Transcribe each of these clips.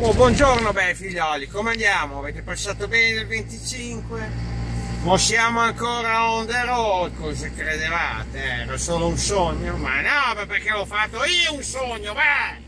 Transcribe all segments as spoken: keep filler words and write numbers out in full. Oh, buongiorno bei figlioli, come andiamo? Avete passato bene il venticinque? Non siamo ancora on the road, cosa credevate? Era solo un sogno? Ma no, ma perché l'ho fatto io un sogno, beh!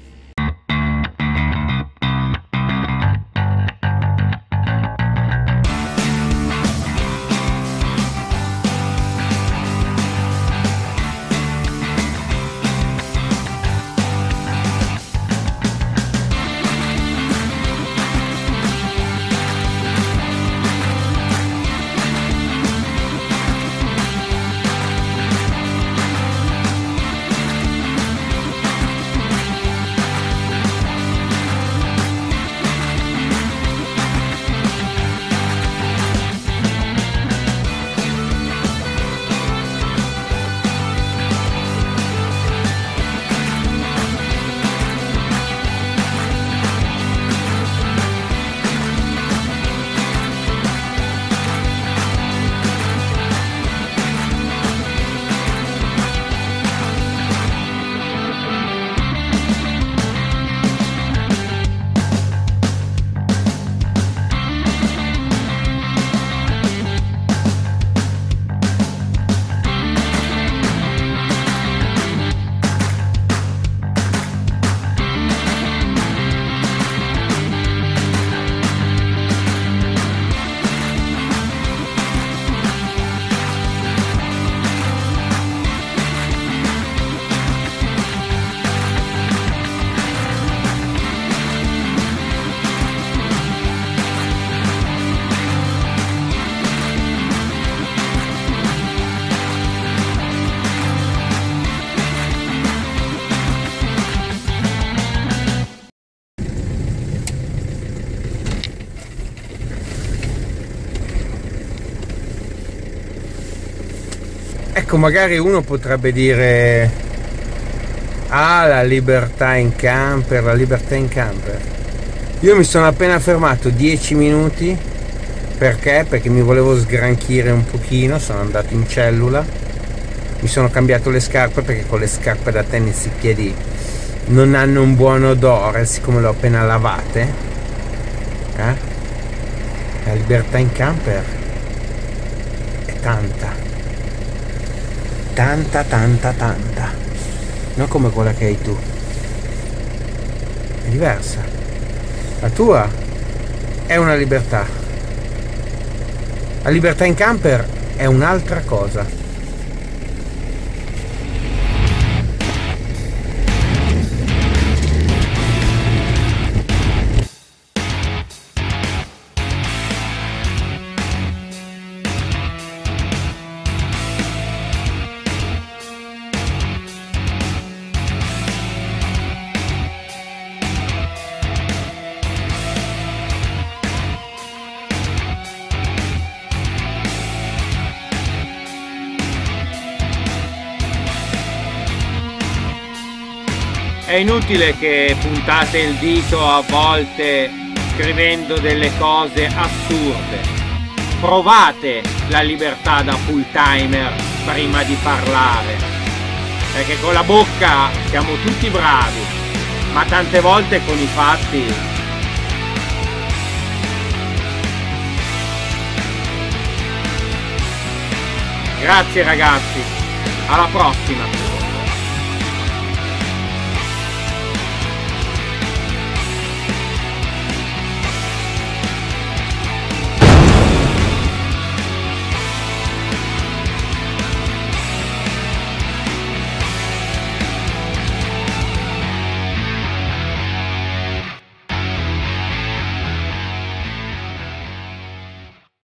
Ecco, magari uno potrebbe dire: ah, la libertà in camper, la libertà in camper. Io mi sono appena fermato dieci minuti, perché? Perché mi volevo sgranchire un pochino, sono andato in cellula, mi sono cambiato le scarpe perché con le scarpe da tennis i piedi non hanno un buon odore, siccome le ho appena lavate. Eh? La libertà in camper è tanta. Tanta, tanta, tanta. Non come quella che hai tu. È diversa. La tua è una libertà. La libertà in camper è un'altra cosa. È inutile che puntate il dito a volte scrivendo delle cose assurde. Provate la libertà da full timer prima di parlare, perché con la bocca siamo tutti bravi, ma tante volte con i fatti . Grazie ragazzi, alla prossima.